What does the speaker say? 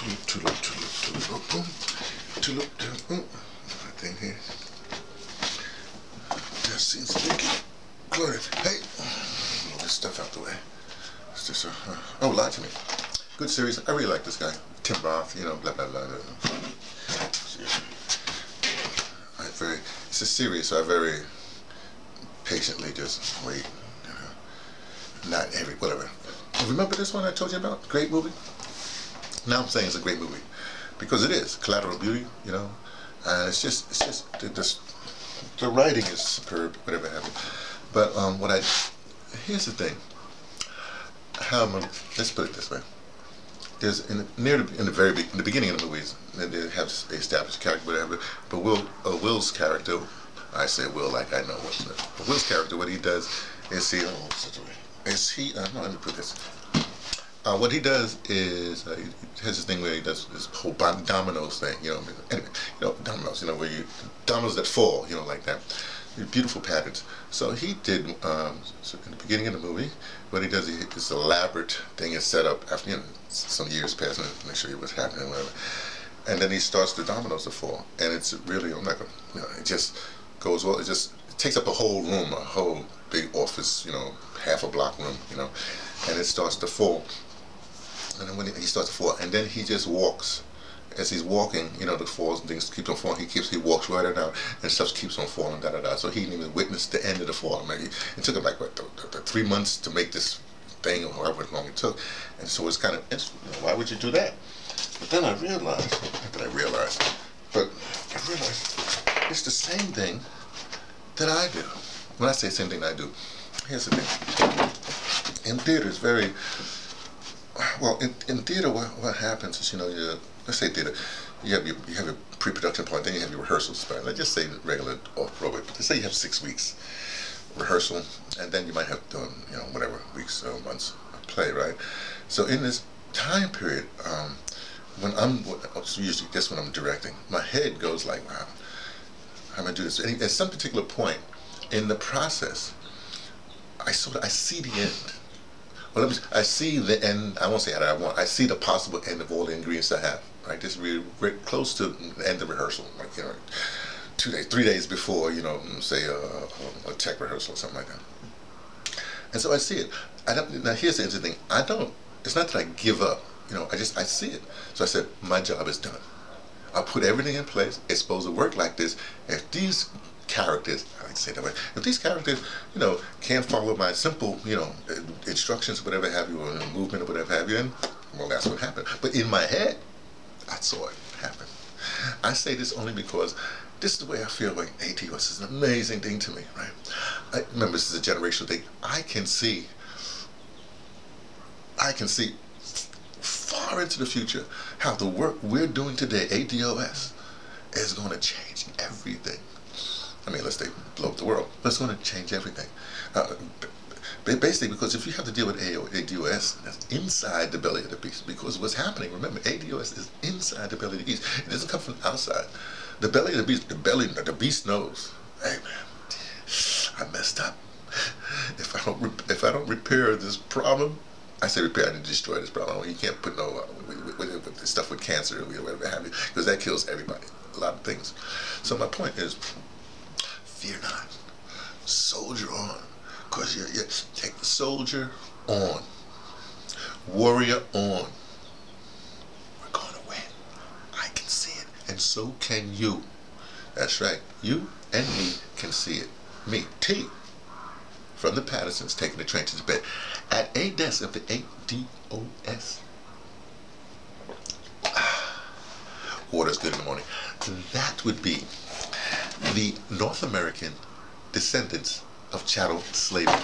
Right in here. That seems big. Glory. Hey, all this stuff out the way. It's just a oh, Lie to Me. Good series. I really like this guy, Tim Roth. You know, blah blah blah. It's a series, so I very patiently just wait. Not every whatever. Remember this one I told you about? Great movie. Now I'm saying it's a great movie because it is. Collateral Beauty, you know, and it's just the writing is superb, whatever happened. But here's the thing. Let's put it this way. There's in the beginning of the movies, they have established character, whatever. But Will's character, I say Will like I know what's it. But Will's character, what he does is he. What he does is he has this thing where he does this whole dominoes thing, you know. I mean, anyway, you know, dominoes, you know, where you dominoes that fall, you know, like that. Beautiful patterns. So he did in the beginning of the movie, what he does is this elaborate thing is set up after, you know, some years pass and make sure what's happening, whatever. And then he starts the dominoes to fall, and it's really, I'm not gonna, you know, it just goes well. It just takes up a whole room, a whole big office, you know, half a block room, you know, and it starts to fall. And then when he starts to fall, and then he just walks. As he's walking, you know, the falls and things keep on falling. He walks right out, and stuff keeps on falling, da da da. So he didn't even witness the end of the fall. I mean, it took him like what, 3 months to make this thing, or however long it took. And so it's kind of, you know, why would you do that? But then I realized it's the same thing that I do. When I say same thing that I do, here's the thing. In theater, it's very well. In theater, what happens is, you know, you. Let's say theater, you have your pre-production part, then you have your rehearsals. Let's just say regular off-Broadway. Let's say you have 6 weeks rehearsal, and then you might have done, you know, whatever, weeks or months of play, right? So in this time period, usually that's when I'm directing, my head goes like, wow, how am I going to do this? And at some particular point in the process, I see the end. Well, I see the end. I won't say that I want. I see the possible end of all the ingredients I have. Right, this is really close to the end of rehearsal. Like, you know, 2 days, 3 days before, you know, say a tech rehearsal or something like that. And so I see it. Now here's the interesting thing. It's not that I give up. You know, I see it. So I said, my job is done. I put everything in place. It's supposed to work like this. If these characters, I like to say that way, if these characters, you know, can't follow my simple, you know, instructions, whatever have you, or movement, or whatever have you, and well, that's what happened. But in my head, I saw it happen. I say this only because this is the way I feel about ADOS. This is an amazing thing to me, right? I remember, this is a generational thing. I can see far into the future how the work we're doing today, ADOS, is going to change everything. I mean, let's say blow up the world. But it's going to change everything. Basically, because if you have to deal with ADOS, that's inside the belly of the beast. Because what's happening, remember, ADOS is inside the belly of the beast. It doesn't come from outside. The belly of the beast, the beast knows. Hey, man, I messed up. If I don't repair this problem, I say repair, I need to destroy this problem. You can't put no with stuff with cancer or whatever have you, because that kills everybody, a lot of things. So my point is, fear not, soldier on, because you're take the soldier on, warrior on. We're going to win. I can see it, and so can you. That's right, you and me can see it. Me, T, from the Pattersons, taking the train to Tibet. At ADOS, of the ADOS. Water's good in the morning. That would be the North American descendants of chattel slavery.